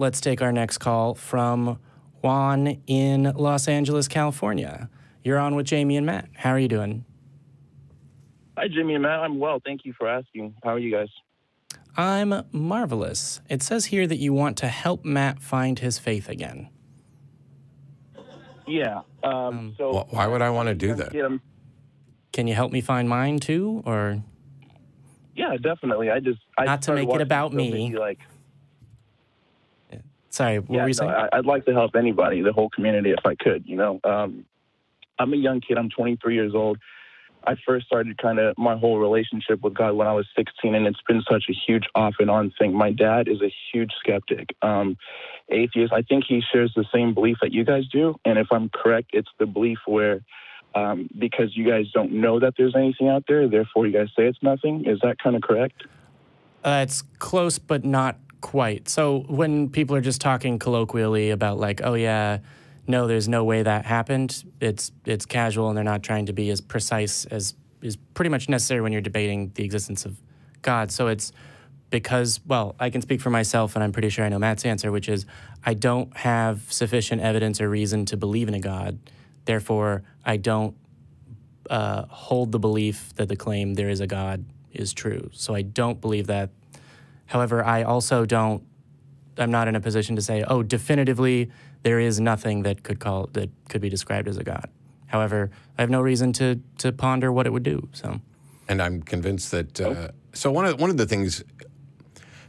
Let's take our next call from Juan in Los Angeles, California. You're on with Jamie and Matt. How are you doing? Hi, Jamie and Matt. I'm well. Thank you for asking. How are you guys? I'm marvelous. It says here that you want to help Matt find his faith again. Yeah. So why would I want to do that? Can you help me find mine too, or? Yeah, definitely. Not to make it about me. Sorry, what were you saying? I'd like to help anybody, the whole community, if I could. You know, I'm a young kid. I'm 23 years old. I first started kind of my whole relationship with God when I was 16, and it's been such a huge off and on thing. My dad is a huge skeptic, atheist. I think he shares the same belief that you guys do, and if I'm correct, it's the belief where because you guys don't know that there's anything out there, therefore you guys say it's nothing. Is that kind of correct? It's close, but not quite. So when people are just talking colloquially about like, oh yeah, no, there's no way that happened, it's casual, and they're not trying to be as precise as is pretty much necessary when you're debating the existence of God. So it's because, well, I can speak for myself, and I'm pretty sure I know Matt's answer, which is I don't have sufficient evidence or reason to believe in a God. Therefore, I don't hold the belief that the claim there is a God is true. So I don't believe that. However, I also don't, I'm not in a position to say, oh, definitively, there is nothing that that could be described as a God. However, I have no reason to ponder what it would do. So, and I'm convinced that so one of the things,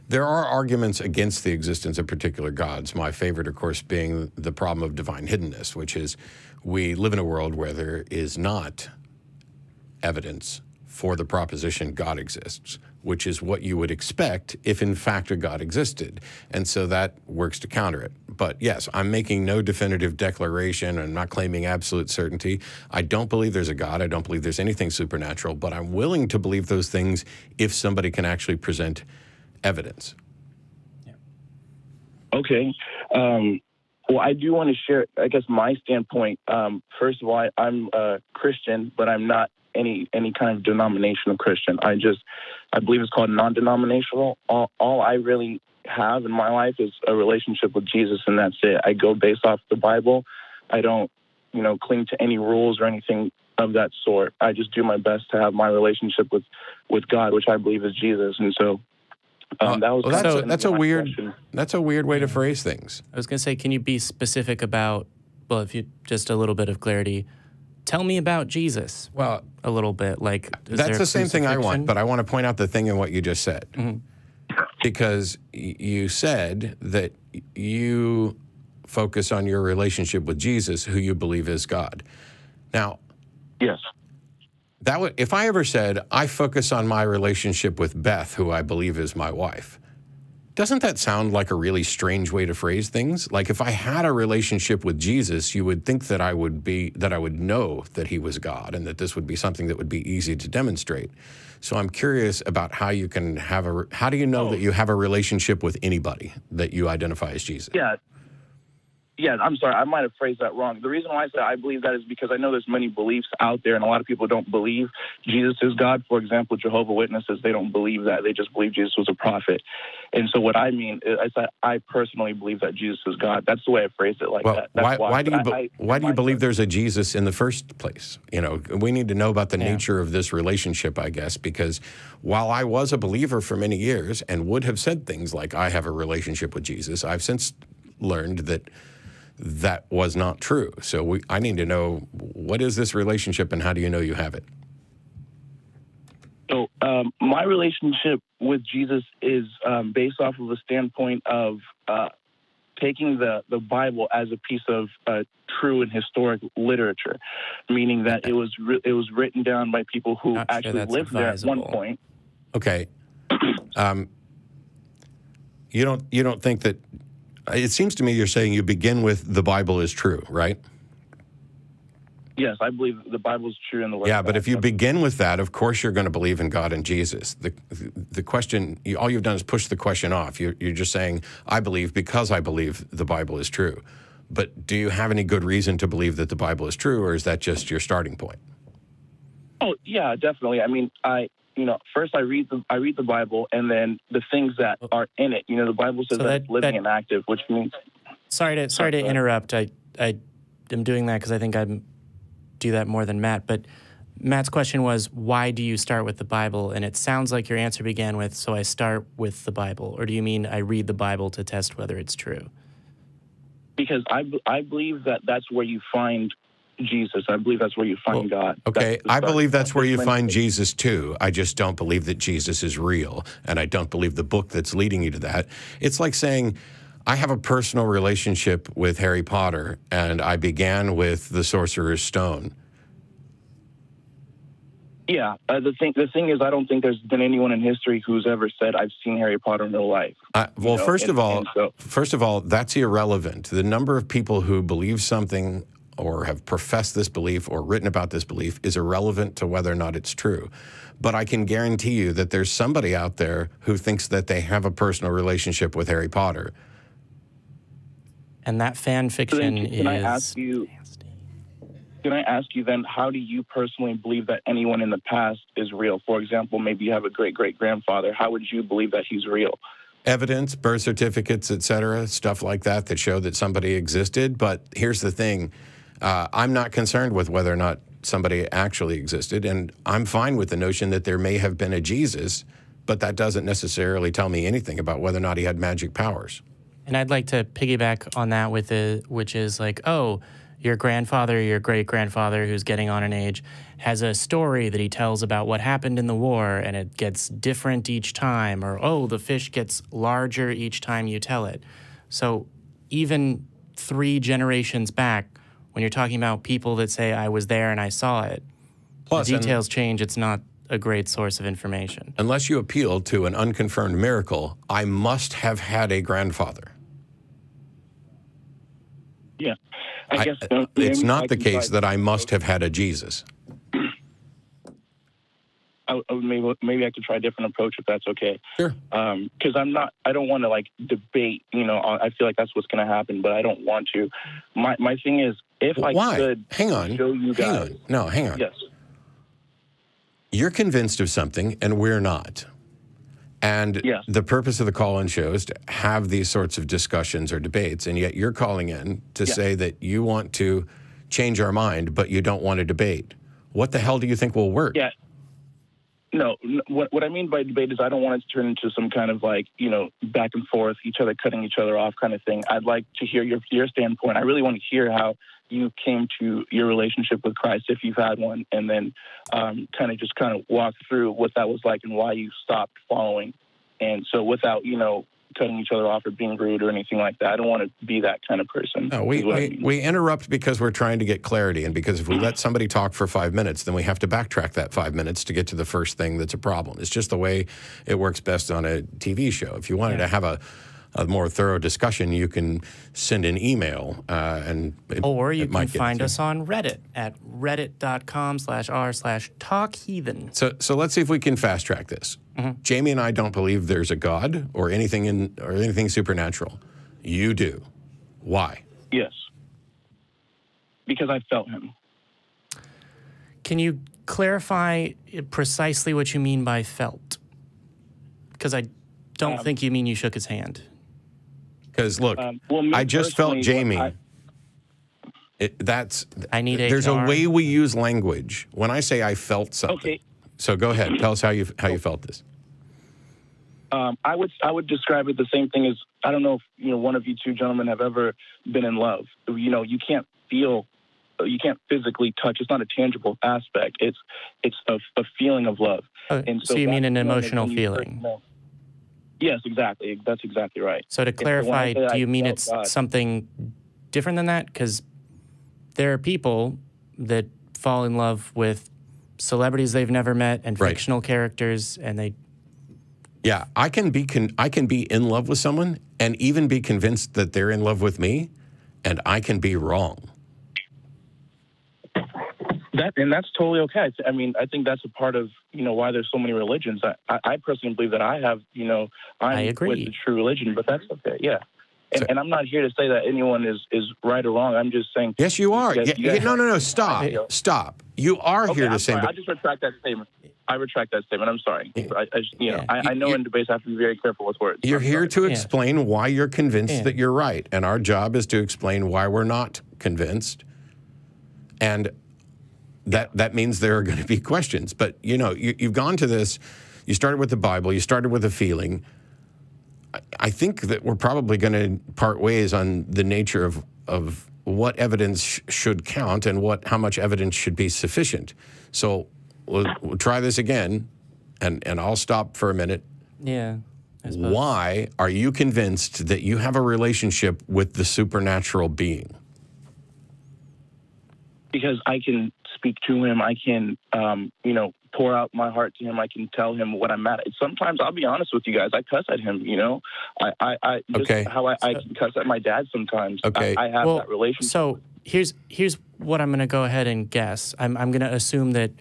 there are arguments against the existence of particular gods. My favorite, of course, being the problem of divine hiddenness, which is we live in a world where there is not evidence for the proposition God exists, which is what you would expect if in fact a God existed. And so that works to counter it. But yes, I'm making no definitive declaration. I'm not claiming absolute certainty. I don't believe there's a God. I don't believe there's anything supernatural, but I'm willing to believe those things if somebody can actually present evidence. Yeah. Okay. Well, I do want to share, I guess, my standpoint. First of all, I'm a Christian, but I'm not any kind of denominational Christian. I believe it's called non-denominational. All I really have in my life is a relationship with Jesus, and that's it. I go based off the Bible. I don't, you know, cling to any rules or anything of that sort. I just do my best to have my relationship with God, which I believe is Jesus. And so that's a weird way to phrase things. I was going to say, can you be specific about, well, if you just a little bit of clarity, tell me about Jesus. Well, a little bit. Like, that's the same thing I want, but I want to point out the thing in what you just said. Mm-hmm. Because you said that you focus on your relationship with Jesus, who you believe is God. Now, yes. That would, if I ever said, I focus on my relationship with Beth, who I believe is my wife, doesn't that sound like a really strange way to phrase things? Like, if I had a relationship with Jesus, you would think that I would know that he was God, and that this would be something that would be easy to demonstrate. So I'm curious about how you can have a, how do you know that you have a relationship with anybody that you identify as Jesus? Yeah. Yeah, I'm sorry. I might have phrased that wrong. The reason why I said I believe that is because I know there's many beliefs out there, and a lot of people don't believe Jesus is God. For example, Jehovah's Witnesses, they don't believe that. They just believe Jesus was a prophet. And so what I mean is I personally believe that Jesus is God. That's the way I phrased it like that. That's why do you believe there's a Jesus in the first place? You know, we need to know about the nature of this relationship, I guess, because while I was a believer for many years and would have said things like, I have a relationship with Jesus, I've since learned that that was not true. So I need to know, what is this relationship, and how do you know you have it? So my relationship with Jesus is based off of the standpoint of taking the Bible as a piece of true and historic literature, meaning that it was written down by people who actually lived there at one point. Okay. You don't think that. It seems to me you're saying you begin with the Bible is true, right? Yes, I believe the Bible is true in the Word. Yeah, but if you begin with that, of course you're going to believe in God and Jesus. The question, all you've done is push the question off. You're just saying, I believe because I believe the Bible is true. But do you have any good reason to believe that the Bible is true, or is that just your starting point? Oh, yeah, definitely. I mean, you know, first I read the Bible, and then the things that are in it. You know, the Bible says so that living and active, which means. Sorry to interrupt. I am doing that because I think I do that more than Matt. But Matt's question was, why do you start with the Bible? And it sounds like your answer began with, so I start with the Bible. Or do you mean I read the Bible to test whether it's true? Because I believe that that's where you find Jesus. I believe that's where you find God. Okay, I believe that's where you find Jesus too. I just don't believe that Jesus is real, and I don't believe the book that's leading you to that. It's like saying, I have a personal relationship with Harry Potter, and I began with the Sorcerer's Stone. Yeah, the thing is, I don't think there's been anyone in history who's ever said, I've seen Harry Potter in real life. Well, you know, first of all, that's irrelevant. The number of people who believe something or have professed this belief or written about this belief is irrelevant to whether or not it's true. But I can guarantee you that there's somebody out there who thinks that they have a personal relationship with Harry Potter. And that fan fiction is... Can I ask you then, how do you personally believe that anyone in the past is real? For example, maybe you have a great-great-grandfather. How would you believe that he's real? Evidence, birth certificates, etc., stuff like that that show that somebody existed. But here's the thing. I'm not concerned with whether or not somebody actually existed, and I'm fine with the notion that there may have been a Jesus, but that doesn't necessarily tell me anything about whether or not he had magic powers. And I'd like to piggyback on that with it, which is like, oh, your grandfather, your great-grandfather, who's getting on in age, has a story that he tells about what happened in the war, and it gets different each time, or, oh, the fish gets larger each time you tell it. So even 3 generations back, when you're talking about people that say, I was there and I saw it, plus, the details change, it's not a great source of information. Unless you appeal to an unconfirmed miracle, I must have had a grandfather. Yeah. I guess it's not the case that I must have had a Jesus. Maybe I could try a different approach if that's okay. Sure. Because I don't want to like debate. You know, I feel like that's what's going to happen, but I don't want to. My thing is, if I could show you guys. Hang on. No, hang on. Yes. You're convinced of something, and we're not. And yes. The purpose of the call-in show is to have these sorts of discussions or debates, and yet you're calling in to yes. say that you want to change our mind, but you don't want to debate. What the hell do you think will work? Yeah. No, what I mean by debate is I don't want it to turn into some kind of like, you know, back and forth, each other cutting each other off kind of thing. I'd like to hear your standpoint. I really want to hear how you came to your relationship with Christ, if you've had one, and then kind of walk through what that was like and why you stopped following. And so without, you know, cutting each other off or being rude or anything like that. I don't want to be that kind of person. No, we interrupt because we're trying to get clarity, and because if we let somebody talk for 5 minutes, then we have to backtrack that 5 minutes to get to the first thing that's a problem. It's just the way it works best on a TV show. If you wanted to have a more thorough discussion, you can send an email. Or you can find us on Reddit at reddit.com/r/talkheathen. So let's see if we can fast track this. Mm-hmm. Jamie and I don't believe there's a God or anything supernatural. You do. Why? Yes. Because I felt him. Can you clarify precisely what you mean by felt? Because I don't think you mean you shook his hand. Because look, I just felt Jamie. There's a way we use language. When I say I felt something. Okay. So go ahead. Tell us how you felt this. I would describe it the same thing as, I don't know if one of you two gentlemen have ever been in love. You know, you can't feel, you can't physically touch. It's not a tangible aspect. It's a feeling of love. And so you mean an emotional feeling? Yes, exactly. That's exactly right. So to clarify, do you mean it's something different than that? Because there are people that fall in love with celebrities they've never met and fictional characters, and they. Yeah, I can be in love with someone and even be convinced that they're in love with me, and I can be wrong. That's totally okay. I mean, I think that's a part of why there's so many religions. I personally believe that I have I agree with the true religion, but that's okay. Yeah. And I'm not here to say that anyone is right or wrong. I'm just saying. Yes, you are. No. Stop. You are here to say. I just retract that statement. I retract that statement. I'm sorry. I know in debates I have to be very careful with words. You're here to explain why you're convinced that you're right, and our job is to explain why we're not convinced. And that means there are going to be questions. But you know, you've gone to this. You started with the Bible. You started with a feeling. I think that we're probably going to part ways on the nature of what evidence should count and how much evidence should be sufficient. So we'll try this again, and I'll stop for a minute. Yeah. Why are you convinced that you have a relationship with the supernatural being? Because I can speak to him. I can, pour out my heart to him. I can tell him what I'm mad at. Sometimes I'll be honest with you guys. I cuss at him. You know, I can cuss at my dad sometimes. Okay. I have that relationship. So here's what I'm going to go ahead and guess. I'm going to assume that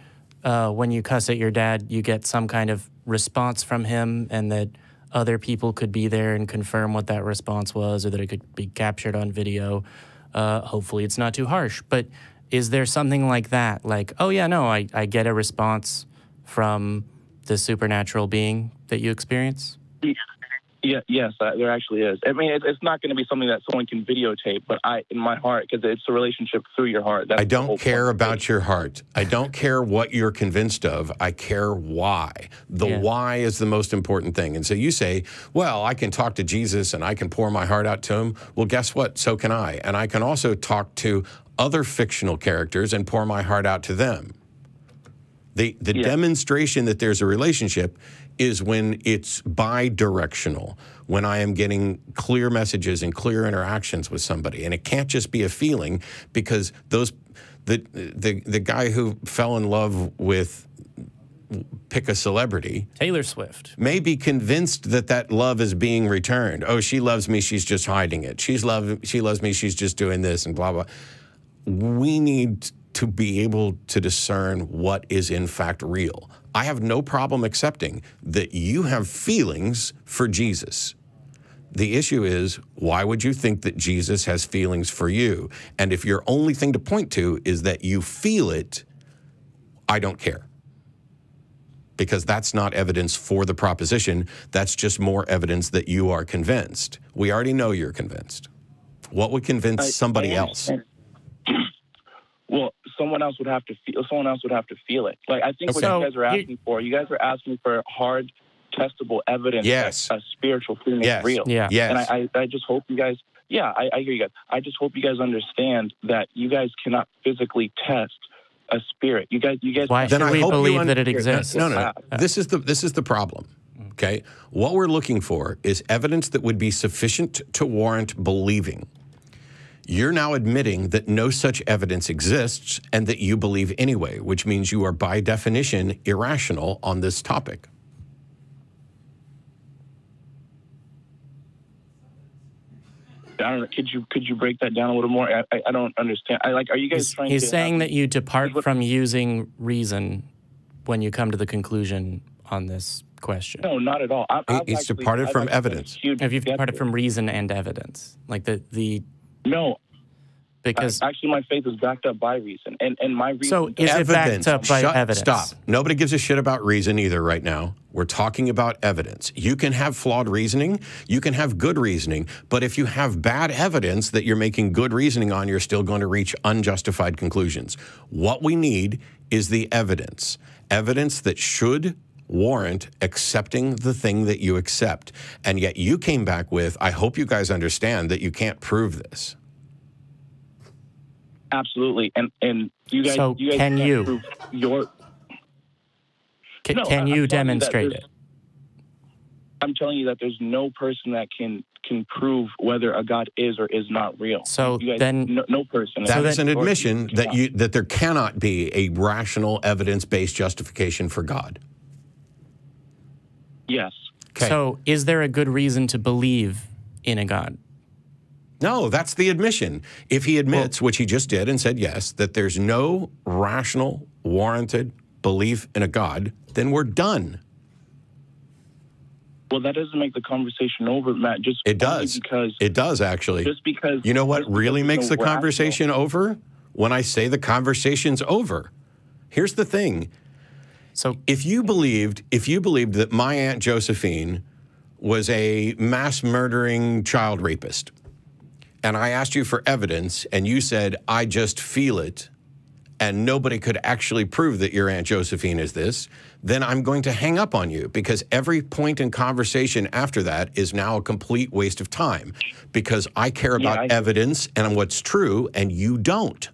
when you cuss at your dad, you get some kind of response from him, and that other people could be there and confirm what that response was, or that it could be captured on video. Hopefully, it's not too harsh, but. Is there something like that? Like, oh, yeah, no, I get a response from the supernatural being that you experience? Yes, there actually is. I mean, it's not going to be something that someone can videotape, but in my heart, because it's a relationship through your heart. That's I don't care about your heart. I don't care what you're convinced of. I care why. The why is the most important thing. And so you say, well, I can talk to Jesus and I can pour my heart out to him. Well, guess what? So can I. And I can also talk to other fictional characters and pour my heart out to them. The demonstration that there's a relationship is when it's bi-directional, when I am getting clear messages and clear interactions with somebody. And it can't just be a feeling, because the guy who fell in love with, pick a celebrity, Taylor Swift, may be convinced that that love is being returned. Oh, she loves me, she's just hiding it. She loves me, she's just doing this and blah, blah. We need to be able to discern what is in fact real. I have no problem accepting that you have feelings for Jesus. The issue is, why would you think that Jesus has feelings for you? And if your only thing to point to is that you feel it, I don't care. Because that's not evidence for the proposition. That's just more evidence that you are convinced. We already know you're convinced. What would convince somebody else? Well, someone else would have to feel. Someone else would have to feel it. Like, I think what you guys are asking for. You guys are asking for hard, testable evidence. Yes. That a spiritual thing is real. Yeah. Yes. And I just hope you guys. Yeah, I hear you guys. I just hope you guys understand that you guys cannot physically test a spirit. You guys. Why should we believe that it exists? No. This is the problem. Okay. What we're looking for is evidence that would be sufficient to warrant believing. You're now admitting that no such evidence exists and that you believe anyway, which means you are by definition irrational on this topic. I don't know, could you break that down a little more? I don't understand. Are you guys trying to... He's saying that you depart from using reason when you come to the conclusion on this question. No, not at all. He's departed from evidence. Have you departed from reason and evidence? Like the No, because actually my faith is backed up by reason, and my reason. So is it backed up by evidence? Stop. Nobody gives a shit about reason either right now. We're talking about evidence. You can have flawed reasoning, you can have good reasoning, but if you have bad evidence that you're making good reasoning on, you're still going to reach unjustified conclusions. What we need is the evidence, evidence that should warrant accepting the thing that you accept. And yet you came back with, I hope you guys understand that you can't prove this. Absolutely. And you guys, so you guys can prove your... Can you demonstrate it? I'm telling you that there's no person that can prove whether a God is or is not real. So guys, then no person. That is an admission that that there cannot be a rational evidence-based justification for God. Yes. Okay. So is there a good reason to believe in a God? No, that's the admission. If he admits, which he just did and said yes, that there's no rational, warranted belief in a God, then we're done. Well, that doesn't make the conversation over, Matt. Just it does. Because it does, actually. Just because. You know what really makes the conversation over? When I say the conversation's over. Here's the thing. So if you believed that my Aunt Josephine was a mass murdering child rapist, and I asked you for evidence, and you said, I just feel it, and nobody could actually prove that your Aunt Josephine is this, then I'm going to hang up on you, because every point in conversation after that is now a complete waste of time, because I care about evidence and what's true, and you don't.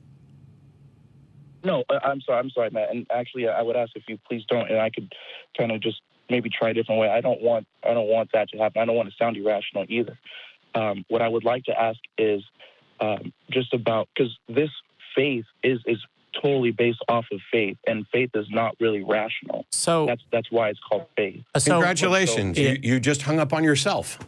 No, I'm sorry, Matt. And actually, I would ask if you please don't, and I could kind of just maybe try a different way. I don't want that to happen. I don't want to sound irrational either. What I would like to ask is just about, because this faith is totally based off of faith, and faith is not really rational. So that's why it's called faith. So, congratulations, you just hung up on yourself.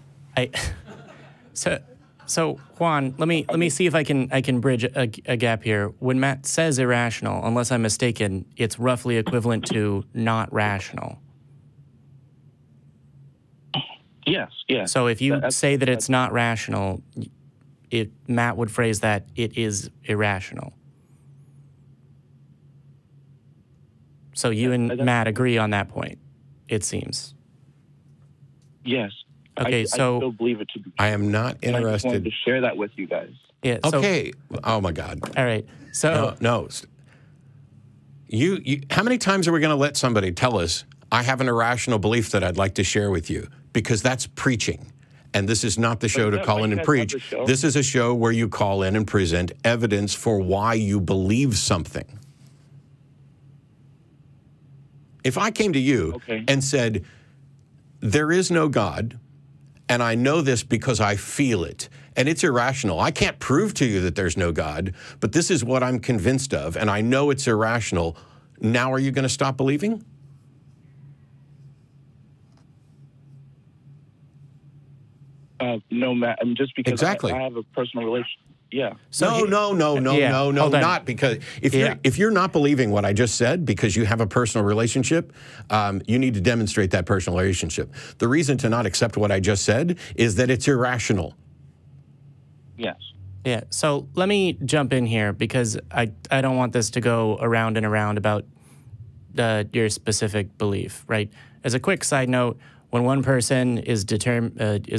So Juan, let me see if I can bridge a gap here. When Matt says irrational, unless I'm mistaken, it's roughly equivalent to not rational. Yes, yes. So if you say that it's not rational, Matt would phrase that it is irrational. So you and Matt agree on that point, it seems. Yes. Okay, so I still believe it to be. I am not interested. I just wanted to share that with you guys. Yeah. So, okay. Oh my God. All right. So no. You how many times are we going to let somebody tell us I have an irrational belief that I'd like to share with you? Because that's preaching. And this is not the show to call in and preach. This is a show where you call in and present evidence for why you believe something. If I came to you and said, there is no God, and I know this because I feel it, and it's irrational. I can't prove to you that there's no God, but this is what I'm convinced of, and I know it's irrational. Now are you going to stop believing? No, Matt. I mean, just because I have a personal relationship. Yeah. So no, not because if you're not believing what I just said because you have a personal relationship, you need to demonstrate that personal relationship. The reason to not accept what I just said is that it's irrational. Yes. Yeah. So let me jump in here because I don't want this to go around and around about your specific belief, right? As a quick side note, when one person is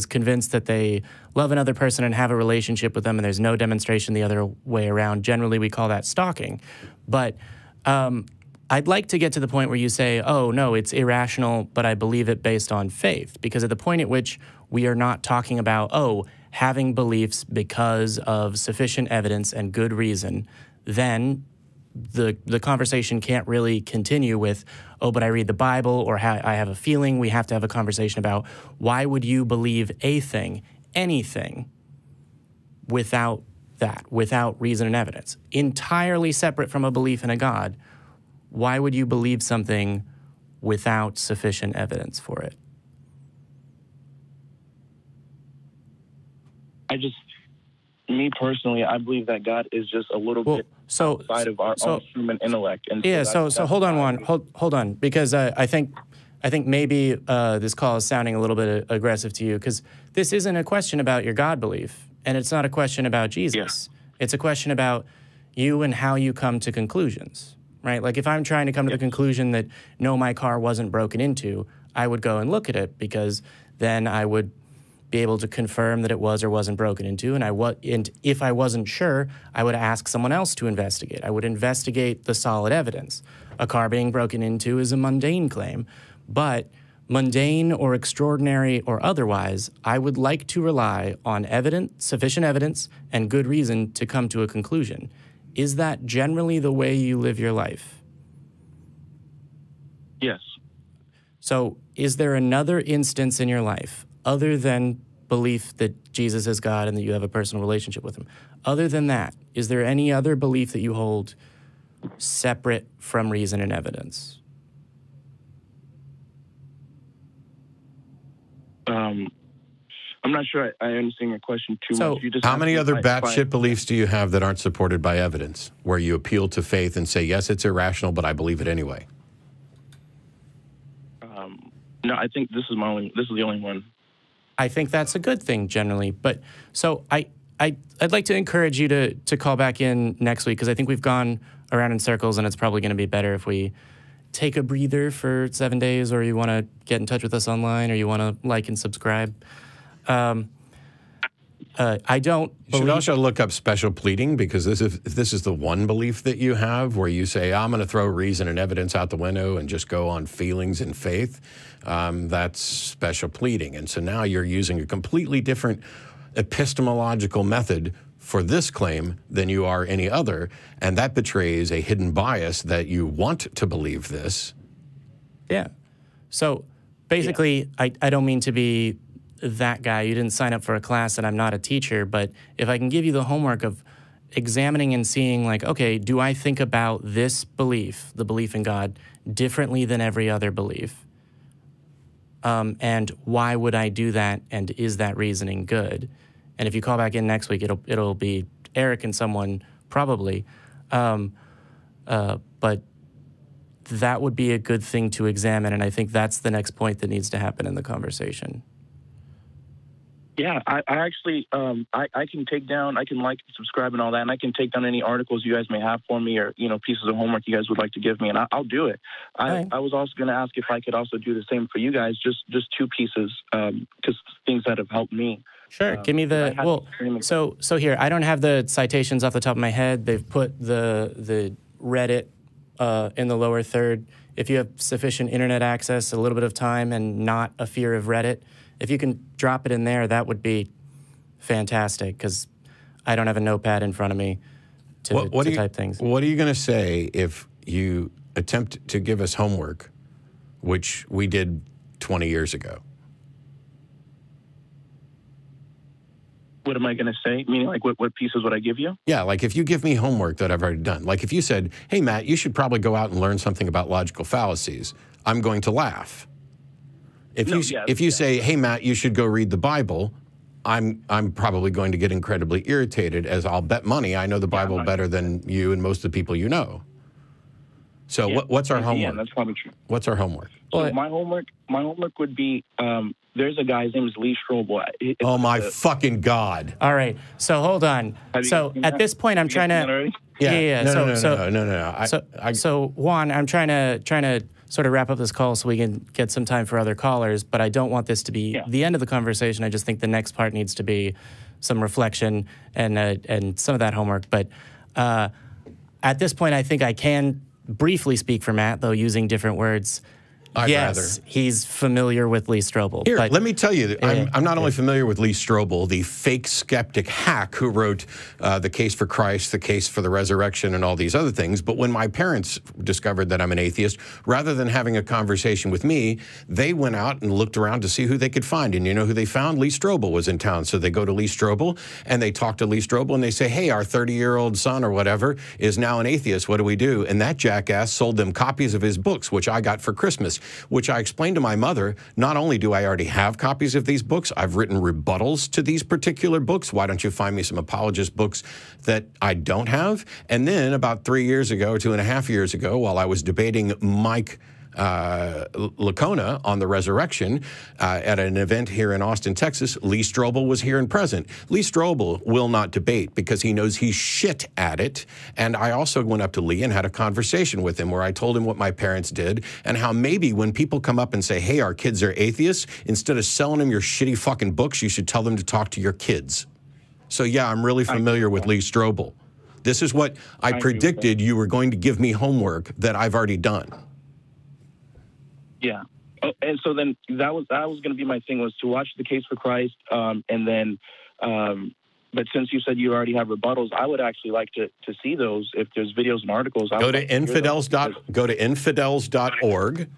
convinced that they love another person and have a relationship with them and there's no demonstration the other way around, generally we call that stalking. But I'd like to get to the point where you say, oh, no, it's irrational, but I believe it based on faith. Because at the point at which we are not talking about, oh, having beliefs because of sufficient evidence and good reason, then the conversation can't really continue with, oh, but I read the Bible or I have a feeling. We have to have a conversation about why would you believe a thing, anything, without that, without reason and evidence, entirely separate from a belief in a God. Why would you believe something without sufficient evidence for it? Me personally, I believe that God is just a little bit outside of our own human intellect. And yeah. So hold on, Juan. Hold on, because I think maybe this call is sounding a little bit aggressive to you, because this isn't a question about your God belief, and it's not a question about Jesus. Yeah. It's a question about you and how you come to conclusions, right? Like if I'm trying to come to the conclusion that no, my car wasn't broken into, I would go and look at it because then I would be able to confirm that it was or wasn't broken into, and if I wasn't sure, I would ask someone else to investigate. I would investigate the solid evidence. A car being broken into is a mundane claim, but mundane or extraordinary or otherwise, I would like to rely on evidence, sufficient evidence and good reason to come to a conclusion. Is that generally the way you live your life? Yes. So is there another instance in your life other than belief that Jesus is God and that you have a personal relationship with him? Other than that, is there any other belief that you hold separate from reason and evidence? I'm not sure I understand your question too much. You just how many other batshit beliefs do you have that aren't supported by evidence, where you appeal to faith and say, yes, it's irrational, but I believe it anyway? No, I think this is my only. This is the only one. I think that's a good thing generally. But so I'd like to encourage you to call back in next week, because I think we've gone around in circles, and it's probably going to be better if we take a breather for 7 days, or you want to get in touch with us online, or you want to like and subscribe. I don't. You should also look up special pleading, because this is, if this is the one belief that you have where you say, I'm going to throw reason and evidence out the window and just go on feelings and faith, that's special pleading. And so now you're using a completely different epistemological method for this claim than you are any other, and that betrays a hidden bias that you want to believe this. Yeah. So basically, yeah. I don't mean to be that guy. You didn't sign up for a class and I'm not a teacher, but if I can give you the homework of examining and seeing, like, okay, do I think about this belief, the belief in God, differently than every other belief? And why would I do that, and is that reasoning good? And if you call back in next week, it'll be Eric and someone, probably. But that would be a good thing to examine, and I think that's the next point that needs to happen in the conversation. Yeah, I actually, I can take down, I can like, subscribe, and all that, and I can take down any articles you guys may have for me, or, you know, pieces of homework you guys would like to give me, and I'll do it. Right. I was also going to ask if I could also do the same for you guys, just two pieces, just things that have helped me. Sure, give me the, well, so here, I don't have the citations off the top of my head. They've put the Reddit in the lower third. If you have sufficient internet access, a little bit of time, and not a fear of Reddit, if you can drop it in there, that would be fantastic, because I don't have a notepad in front of me to, to type things. What are you going to say if you attempt to give us homework, which we did 20 years ago? What am I going to say? Meaning, like, what pieces would I give you? Yeah, like, if you give me homework that I've already done. Like, if you said, hey, Matt, you should probably go out and learn something about logical fallacies, I'm going to laugh. If you say, hey, Matt, you should go read the Bible, I'm probably going to get incredibly irritated, as I'll bet money I know the Bible better than you and most of the people you know. So yeah, what's our homework? Yeah, that's probably true. What's our homework? So my homework would be, there's a guy, his name is Lee Strobel. Oh, my fucking God. All right. So hold on. So at this point, I'm trying to... Yeah. So Juan, I'm trying to sort of wrap up this call so we can get some time for other callers, but I don't want this to be the end of the conversation. I just think the next part needs to be some reflection and some of that homework. But at this point, I think I can briefly speak for Matt, though using different words. Yes, he's familiar with Lee Strobel. Here, let me tell you, I'm not only familiar with Lee Strobel, the fake skeptic hack who wrote The Case for Christ, The Case for the Resurrection, and all these other things, but when my parents discovered that I'm an atheist, rather than having a conversation with me, they went out and looked around to see who they could find, and you know who they found? Lee Strobel was in town, so they go to Lee Strobel, and they talk to Lee Strobel, and they say, hey, our 30-year-old son or whatever is now an atheist, what do we do? And that jackass sold them copies of his books, which I got for Christmas, which I explained to my mother, not only do I already have copies of these books, I've written rebuttals to these particular books. Why don't you find me some apologist books that I don't have? And then about 3 years ago, 2.5 years ago, while I was debating Mike Lacona on the resurrection at an event here in Austin, Texas, Lee Strobel was here and present. Lee Strobel will not debate because he knows he's shit at it. And I also went up to Lee and had a conversation with him where I told him what my parents did and how maybe when people come up and say, hey, our kids are atheists, instead of selling them your shitty fucking books, you should tell them to talk to your kids. So yeah, I'm really familiar with Lee Strobel. This is what I predicted you were going to give me homework that I've already done. Yeah, and so then that was going to be my thing, was to watch The Case for Christ, and then, but since you said you already have rebuttals, I would actually like to see those if there's videos and articles. Go to infidels.org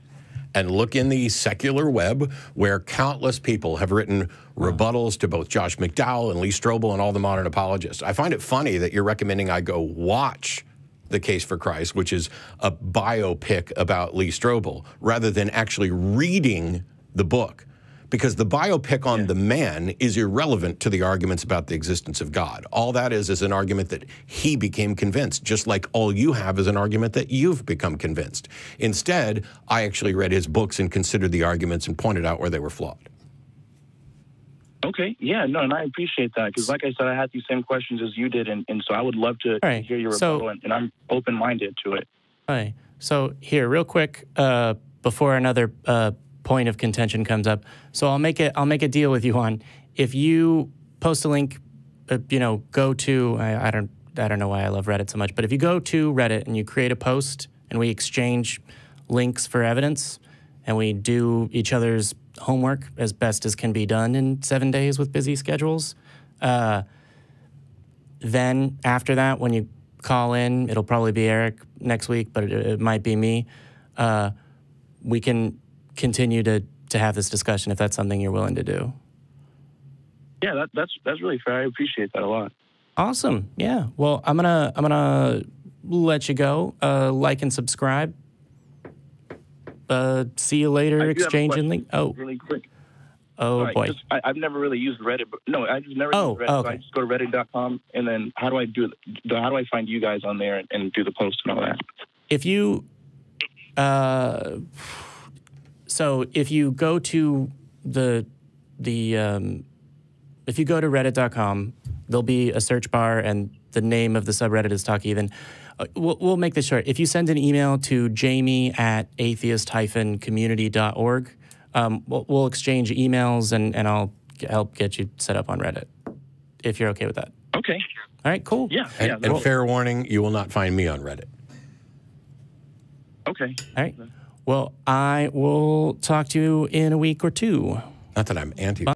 and look in the secular web where countless people have written rebuttals to both Josh McDowell and Lee Strobel and all the modern apologists. I find it funny that you're recommending I go watch The Case for Christ, which is a biopic about Lee Strobel, rather than actually reading the book. because the biopic on the man is irrelevant to the arguments about the existence of God. All that is an argument that he became convinced, just like all you have is an argument that you've become convinced. Instead, I actually read his books and considered the arguments and pointed out where they were flawed. Okay, yeah, no, and I appreciate that, because like I said, I had these same questions as you did, and so I would love to hear your rebuttal, and I'm open-minded to it. All right, so here, real quick, before another point of contention comes up, so I'll make a deal with you, Juan. If you post a link, you know, go to, I don't know why I love Reddit so much, but if you go to Reddit and you create a post and we exchange links for evidence and we do each other's homework as best as can be done in 7 days with busy schedules, then after that, when you call in, it'll probably be Eric next week, but it might be me. We can continue to have this discussion if that's something you're willing to do. Yeah, that's really fair. I appreciate that a lot. Awesome. Yeah. Well, I'm gonna let you go. Like and subscribe. See you later. Exchange and link. Oh, really quick. Oh boy. I've never really used Reddit. But, no, I've never used Reddit. Okay. So I just go to reddit.com, and then how do I do? How do I find you guys on there and do the post and all that? If you, so if you go to if you go to reddit.com, there'll be a search bar, and the name of the subreddit is Talk Heathen. We'll make this short. If you send an email to jamie@atheist-community.org, we'll exchange emails, and I'll help get you set up on Reddit, if you're okay with that. Okay. All right, cool. Yeah. And fair warning, you will not find me on Reddit. Okay. All right. Well, I will talk to you in a week or two. Not that I'm anti-